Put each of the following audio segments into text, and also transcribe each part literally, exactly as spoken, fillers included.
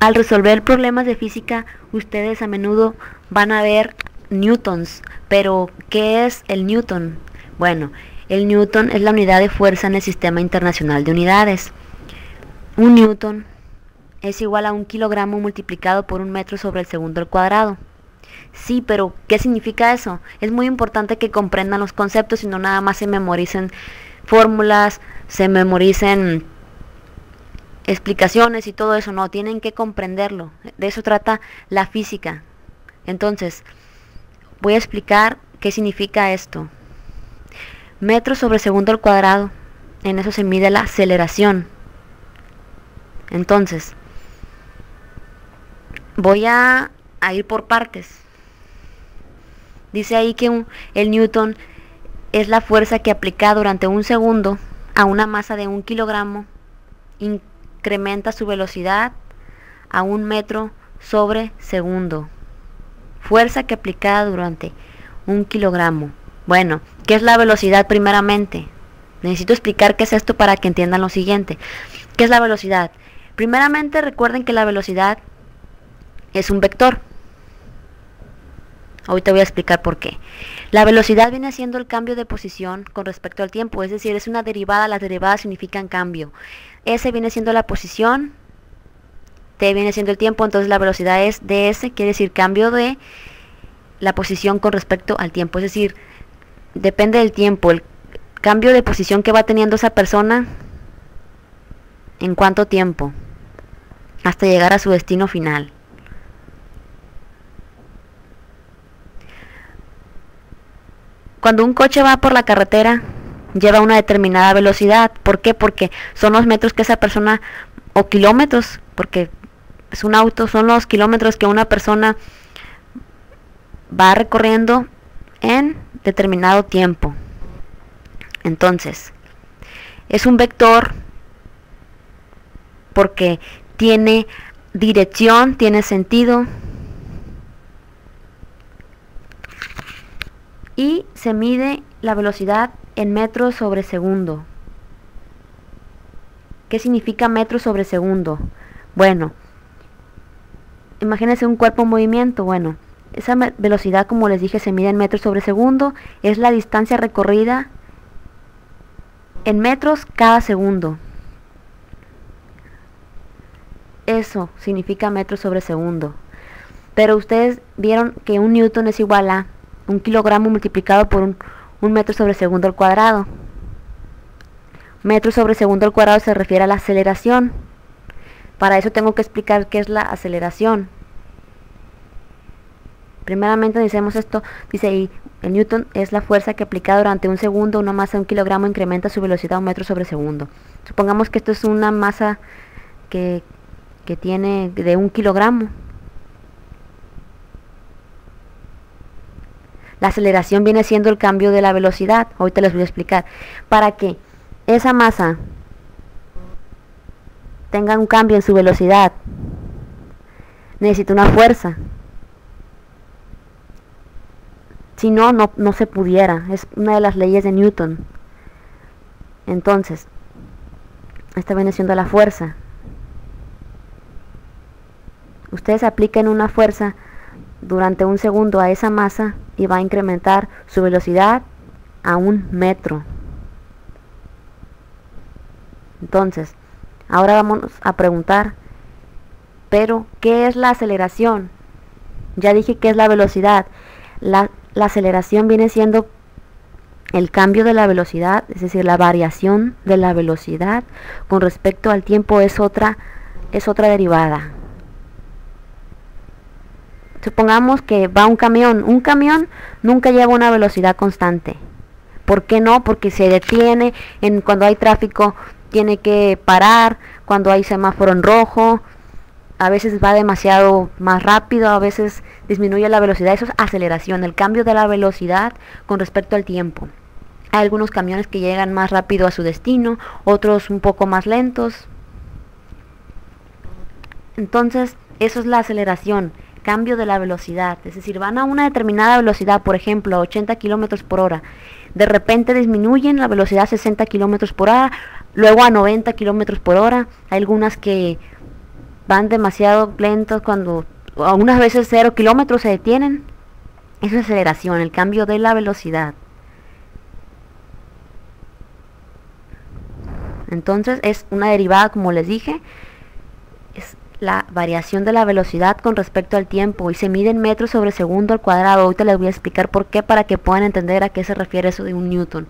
Al resolver problemas de física, ustedes a menudo van a ver newtons. Pero, ¿qué es el newton? Bueno, el newton es la unidad de fuerza en el Sistema Internacional de Unidades. Un newton es igual a un kilogramo multiplicado por un metro sobre el segundo al cuadrado. Sí, pero ¿qué significa eso? Es muy importante que comprendan los conceptos y no nada más se memoricen fórmulas, se memoricen explicaciones y todo eso. No, tienen que comprenderlo. De eso trata la física. Entonces, voy a explicar qué significa esto. Metros sobre segundo al cuadrado, en eso se mide la aceleración. Entonces, voy a, a ir por partes. Dice ahí que un, el newton es la fuerza que aplica durante un segundo a una masa de un kilogramo, incrementa su velocidad a un metro sobre segundo. Fuerza que aplica durante un kilogramo. Bueno, ¿qué es la velocidad primeramente? Necesito explicar qué es esto para que entiendan lo siguiente. ¿Qué es la velocidad? Primeramente recuerden que la velocidad es un vector. Ahorita voy a explicar por qué. La velocidad viene siendo el cambio de posición con respecto al tiempo, es decir, es una derivada, las derivadas significan cambio. S viene siendo la posición, T viene siendo el tiempo, entonces la velocidad es ds, quiere decir cambio de la posición con respecto al tiempo, es decir, depende del tiempo, el cambio de posición que va teniendo esa persona en cuánto tiempo, hasta llegar a su destino final. Cuando un coche va por la carretera, lleva una determinada velocidad. ¿Por qué? Porque son los metros que esa persona, o kilómetros, porque es un auto, son los kilómetros que una persona va recorriendo en determinado tiempo. Entonces, es un vector porque tiene dirección, tiene sentido y se mide la velocidad en metros sobre segundo. ¿Qué significa metros sobre segundo? Bueno, imagínense un cuerpo en movimiento. Bueno, esa velocidad, como les dije, se mide en metros sobre segundo. Es la distancia recorrida en metros cada segundo. Eso significa metros sobre segundo. Pero ustedes vieron que un newton es igual a un kilogramo multiplicado por un, un metro sobre segundo al cuadrado. Metro sobre segundo al cuadrado se refiere a la aceleración. Para eso tengo que explicar qué es la aceleración. Primeramente decimos esto, dice ahí, el newton es la fuerza que aplica durante un segundo una masa de un kilogramo, incrementa su velocidad a un metro sobre segundo. Supongamos que esto es una masa que, que tiene de un kilogramo. La aceleración viene siendo el cambio de la velocidad. Ahorita les voy a explicar. Para que esa masa tenga un cambio en su velocidad, necesita una fuerza. Si no, no, no se pudiera. Es una de las leyes de Newton. Entonces, esta viene siendo la fuerza. Ustedes aplican una fuerza durante un segundo a esa masa y va a incrementar su velocidad a un metro. Entonces, ahora vamos a preguntar, pero ¿qué es la aceleración? Ya dije que es la velocidad. La, la aceleración viene siendo el cambio de la velocidad, es decir, la variación de la velocidad con respecto al tiempo, es otra, es otra derivada. Supongamos que va un camión. Un camión nunca lleva una velocidad constante. ¿Por qué no? Porque se detiene en, cuando hay tráfico, tiene que parar, cuando hay semáforo en rojo. A veces va demasiado más rápido, a veces disminuye la velocidad. Eso es aceleración, el cambio de la velocidad con respecto al tiempo. Hay algunos camiones que llegan más rápido a su destino, otros un poco más lentos. Entonces, eso es la aceleración. Cambio de la velocidad, es decir, van a una determinada velocidad, por ejemplo, a ochenta kilómetros por hora, de repente disminuyen la velocidad a sesenta kilómetros por hora, luego a noventa kilómetros por hora, hay algunas que van demasiado lentos, cuando algunas veces cero kilómetros se detienen. Es la aceleración, el cambio de la velocidad. Entonces es una derivada, como les dije, es la variación de la velocidad con respecto al tiempo, y se mide en metros sobre segundo al cuadrado. Ahorita les voy a explicar por qué, para que puedan entender a qué se refiere eso de un newton.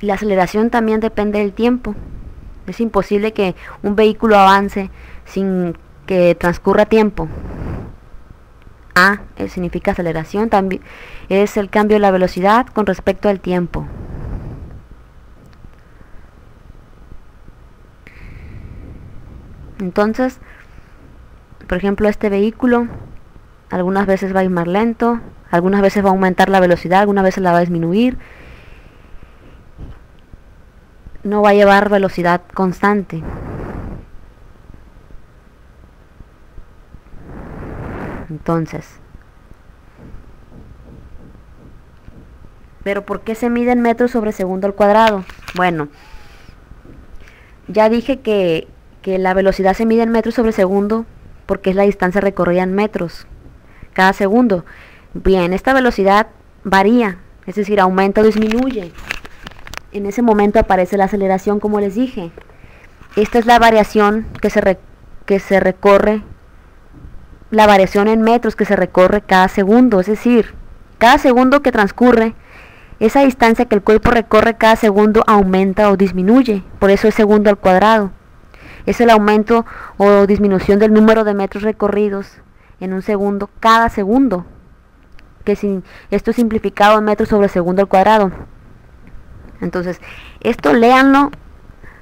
La aceleración también depende del tiempo. Es imposible que un vehículo avance sin que transcurra tiempo. A significa aceleración, también es el cambio de la velocidad con respecto al tiempo. Entonces, por ejemplo, este vehículo algunas veces va a ir más lento, algunas veces va a aumentar la velocidad, algunas veces la va a disminuir. No va a llevar velocidad constante. Entonces, ¿pero por qué se mide en metros sobre segundo al cuadrado? Bueno, ya dije que, que la velocidad se mide en metros sobre segundo porque es la distancia recorrida en metros cada segundo. Bien, esta velocidad varía, es decir, aumenta o disminuye. En ese momento aparece la aceleración, como les dije. Esta es la variación que se, re, que se recorre, la variación en metros que se recorre cada segundo. Es decir, cada segundo que transcurre, esa distancia que el cuerpo recorre cada segundo aumenta o disminuye. Por eso es segundo al cuadrado. Es el aumento o disminución del número de metros recorridos en un segundo, cada segundo. Que sin, esto es simplificado en metros sobre segundo al cuadrado. Entonces, esto léanlo,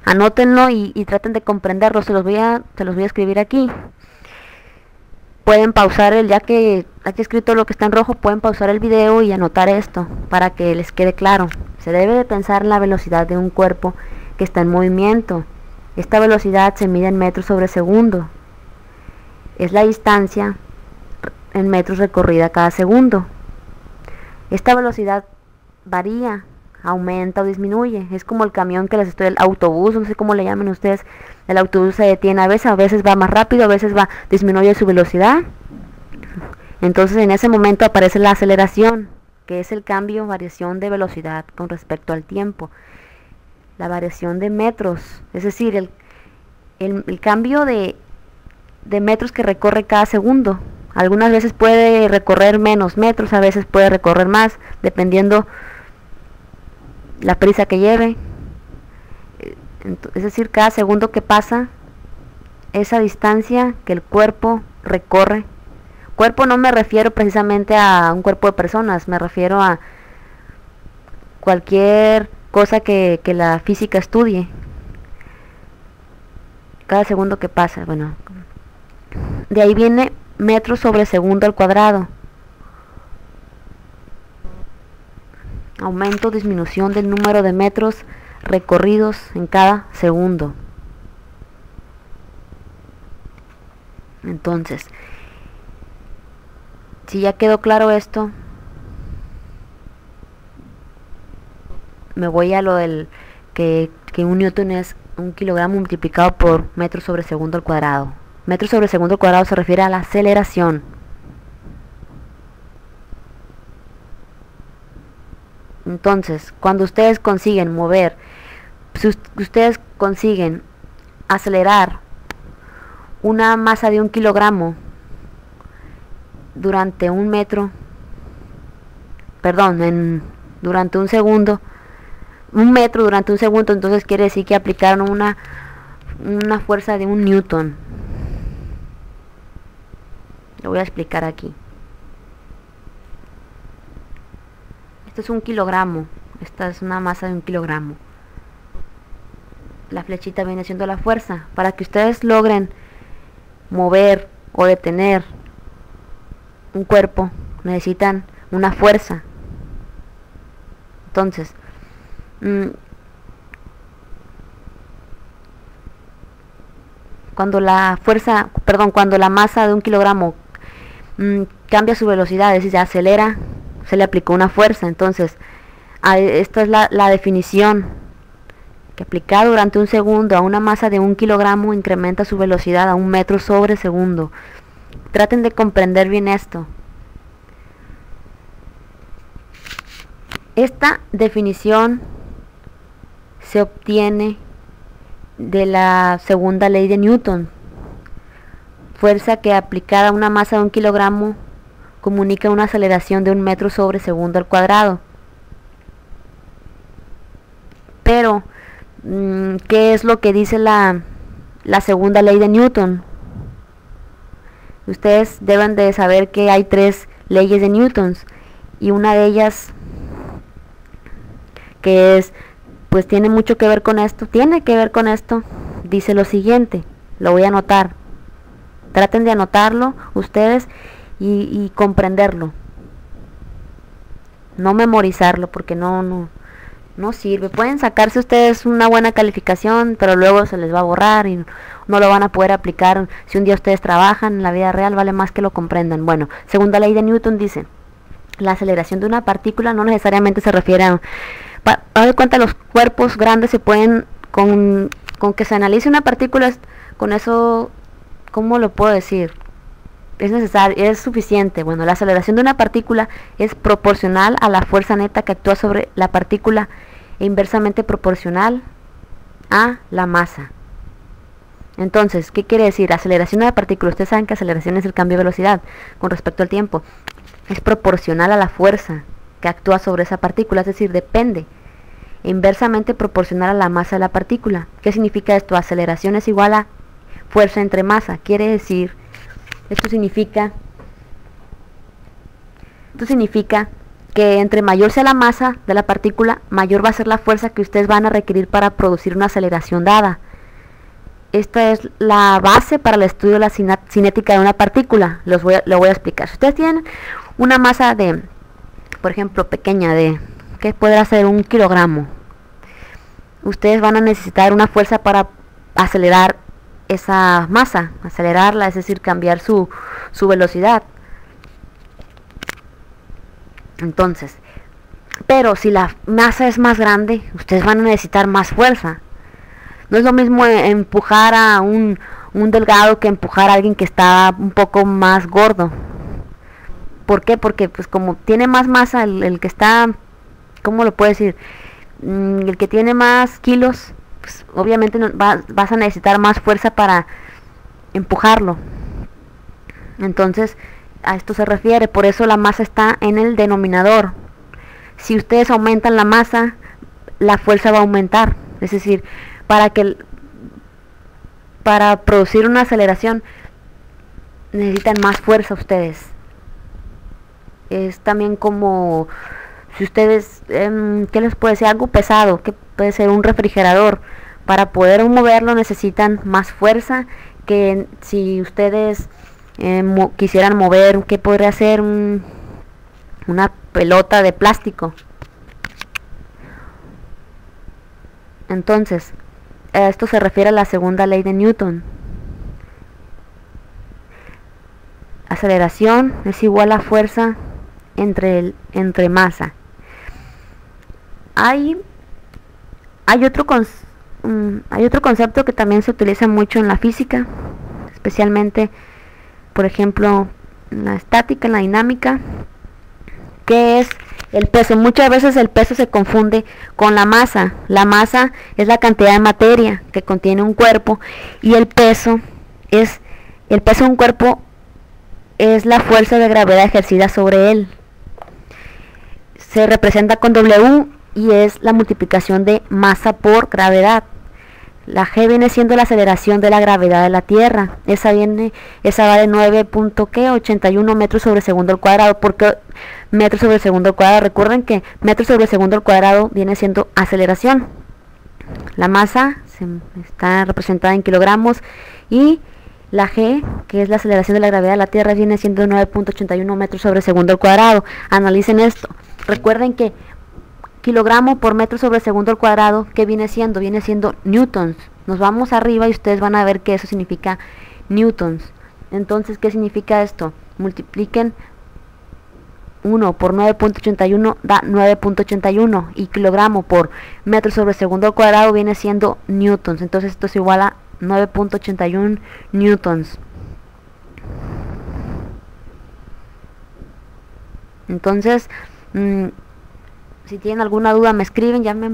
anótenlo y, y traten de comprenderlo. Se los voy a, se los voy a escribir aquí. Pueden pausar el, ya que aquí he escrito lo que está en rojo, pueden pausar el video y anotar esto para que les quede claro. Se debe de pensar en la velocidad de un cuerpo que está en movimiento. Esta velocidad se mide en metros sobre segundo. Es la distancia en metros recorrida cada segundo. Esta velocidad varía, aumenta o disminuye. Es como el camión que les estoy, el autobús, no sé cómo le llaman ustedes. El autobús se detiene a veces, a veces va más rápido, a veces va, disminuye su velocidad. Entonces en ese momento aparece la aceleración, que es el cambio, variación de velocidad con respecto al tiempo. La variación de metros, es decir, el, el, el cambio de, de metros que recorre cada segundo. Algunas veces puede recorrer menos metros, a veces puede recorrer más, dependiendo la prisa que lleve. Es decir, cada segundo que pasa, esa distancia que el cuerpo recorre. Cuerpo no me refiero precisamente a un cuerpo de personas, me refiero a cualquier cosa que, que la física estudie. Cada segundo que pasa, bueno, de ahí viene metros sobre segundo al cuadrado. Aumento o disminución del número de metros recorridos en cada segundo. Entonces, si ya quedó claro esto, me voy a lo del que, que un newton es un kilogramo multiplicado por metros sobre segundo al cuadrado. Metros sobre segundo al cuadrado se refiere a la aceleración. Entonces, cuando ustedes consiguen mover, si ustedes consiguen acelerar una masa de un kilogramo durante un metro, perdón, en, durante un segundo, un metro durante un segundo, entonces quiere decir que aplicaron una, una fuerza de un newton. Lo voy a explicar aquí. Esto es un kilogramo, esta es una masa de un kilogramo. La flechita viene siendo la fuerza. Para que ustedes logren mover o detener un cuerpo, necesitan una fuerza. Entonces, mmm, cuando la fuerza, perdón, cuando la masa de un kilogramo mmm, cambia su velocidad, es decir, se acelera, se le aplicó una fuerza. Entonces, esta es la, la definición que aplicado durante un segundo a una masa de un kilogramo incrementa su velocidad a un metro sobre segundo. Traten de comprender bien esto. Esta definición se obtiene de la segunda ley de Newton. Fuerza que aplicada a una masa de un kilogramo comunica una aceleración de un metro sobre segundo al cuadrado. Pero, ¿qué es lo que dice la, la segunda ley de Newton? Ustedes deben de saber que hay tres leyes de Newton, y una de ellas, que es, pues tiene mucho que ver con esto, tiene que ver con esto, dice lo siguiente, lo voy a anotar. Traten de anotarlo ustedes y, y comprenderlo. No memorizarlo, porque no, no, no sirve. Pueden sacarse ustedes una buena calificación, pero luego se les va a borrar y no lo van a poder aplicar. Si un día ustedes trabajan en la vida real, vale más que lo comprendan. Bueno, segunda ley de Newton dice, la aceleración de una partícula no necesariamente se refiere a... A ver, cuenta, los cuerpos grandes se pueden... Con, con que se analice una partícula, con eso... ¿Cómo lo puedo decir? Es necesario, es suficiente. Bueno, la aceleración de una partícula es proporcional a la fuerza neta que actúa sobre la partícula e inversamente proporcional a la masa. Entonces, ¿qué quiere decir? Aceleración de la partícula. Ustedes saben que aceleración es el cambio de velocidad con respecto al tiempo. Es proporcional a la fuerza que actúa sobre esa partícula, es decir, depende. Inversamente proporcional a la masa de la partícula. ¿Qué significa esto? Aceleración es igual a fuerza entre masa. Quiere decir, esto significa esto significa que entre mayor sea la masa de la partícula, mayor va a ser la fuerza que ustedes van a requerir para producir una aceleración dada. Esta es la base para el estudio de la cinética de una partícula. Los voy a, lo voy a explicar. Si ustedes tienen una masa de, por ejemplo, pequeña, de que podrá ser un kilogramo, ustedes van a necesitar una fuerza para acelerar esa masa, acelerarla, es decir, cambiar su, su velocidad. Entonces, pero si la masa es más grande, ustedes van a necesitar más fuerza. No es lo mismo empujar a un, un delgado que empujar a alguien que está un poco más gordo. ¿Por qué? Porque pues como tiene más masa, el, el que está, ¿cómo lo puedo decir? El que tiene más kilos, pues obviamente no, va, vas a necesitar más fuerza para empujarlo. Entonces, a esto se refiere, por eso la masa está en el denominador. Si ustedes aumentan la masa, la fuerza va a aumentar. Es decir, para que para producir una aceleración necesitan más fuerza ustedes. Es también como si ustedes, eh, ¿qué les puede decir? Algo pesado, que puede ser un refrigerador. Para poder moverlo necesitan más fuerza que si ustedes eh, mo quisieran mover, ¿qué podría ser? Un, una pelota de plástico. Entonces, esto se refiere a la segunda ley de Newton. Aceleración es igual a fuerza entre, el, entre masa. Hay... Hay otro, con, um, hay otro concepto que también se utiliza mucho en la física, especialmente, por ejemplo, en la estática, en la dinámica, que es el peso. Muchas veces el peso se confunde con la masa. La masa es la cantidad de materia que contiene un cuerpo, y el peso es el peso de un cuerpo es la fuerza de gravedad ejercida sobre él. Se representa con W, y es la multiplicación de masa por gravedad. La G viene siendo la aceleración de la gravedad de la Tierra. Esa viene, esa va de nueve punto ochenta y uno metros sobre segundo al cuadrado. ¿Por qué metros sobre segundo al cuadrado? Recuerden que metros sobre segundo al cuadrado viene siendo aceleración. La masa se, está representada en kilogramos, y la G, que es la aceleración de la gravedad de la Tierra, viene siendo nueve punto ochenta y uno metros sobre segundo al cuadrado. Analicen esto. Recuerden que kilogramo por metro sobre segundo al cuadrado, ¿qué viene siendo? Viene siendo newtons. Nos vamos arriba y ustedes van a ver que eso significa newtons. Entonces, ¿qué significa esto? Multipliquen uno por nueve punto ochenta y uno da nueve punto ochenta y uno, y kilogramo por metro sobre segundo al cuadrado viene siendo newtons. Entonces esto es igual a nueve punto ochenta y uno newtons. Entonces, mmm, si tienen alguna duda me escriben. Ya me,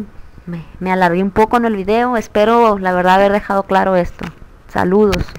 me, me alargué un poco en el video. Espero, la verdad, haber dejado claro esto. Saludos.